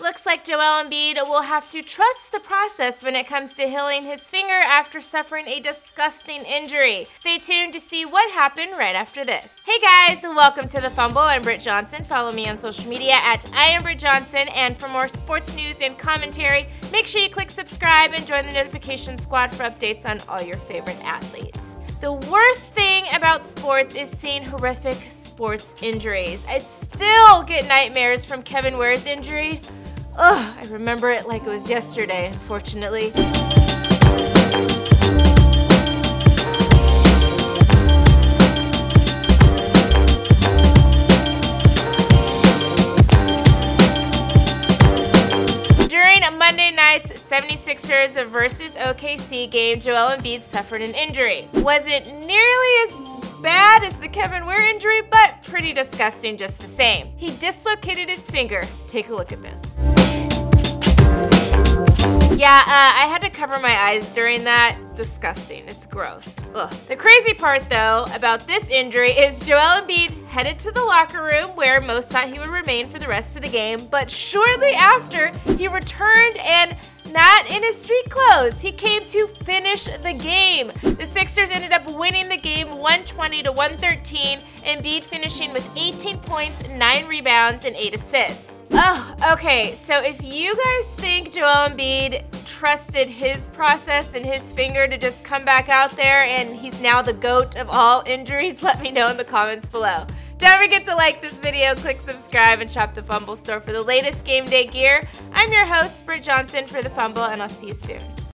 Looks like Joel Embiid will have to trust the process when it comes to healing his finger after suffering a disgusting injury. Stay tuned to see what happened right after this. Hey guys, welcome to The Fumble. I'm Britt Johnson. Follow me on social media at @IamBrittJohnson. And for more sports news and commentary, make sure you click subscribe and join the notification squad for updates on all your favorite athletes. The worst thing about sports is seeing horrific sports injuries. I still get nightmares from Kevin Ware's injury. Ugh, I remember it like it was yesterday, unfortunately. During Monday night's 76ers versus OKC game, Joel Embiid suffered an injury. Wasn't nearly as bad as the Kevin Ware injury, but pretty disgusting just the same. He dislocated his finger. Take a look at this. Yeah, I had to cover my eyes during that. Disgusting. It's gross. Ugh. The crazy part, though, about this injury is Joel Embiid headed to the locker room where most thought he would remain for the rest of the game, but shortly after, he returned and not in his street clothes. He came to finish the game. The Sixers ended up winning the game 120-113, Embiid finishing with 18 points, 9 rebounds, and 8 assists. Oh, okay, so if you guys think Joel Embiid trusted his process and his finger to just come back out there and he's now the GOAT of all injuries, let me know in the comments below. Don't forget to like this video, click subscribe, and shop the Fumble store for the latest game day gear. I'm your host, Britt Johnson, for The Fumble, and I'll see you soon.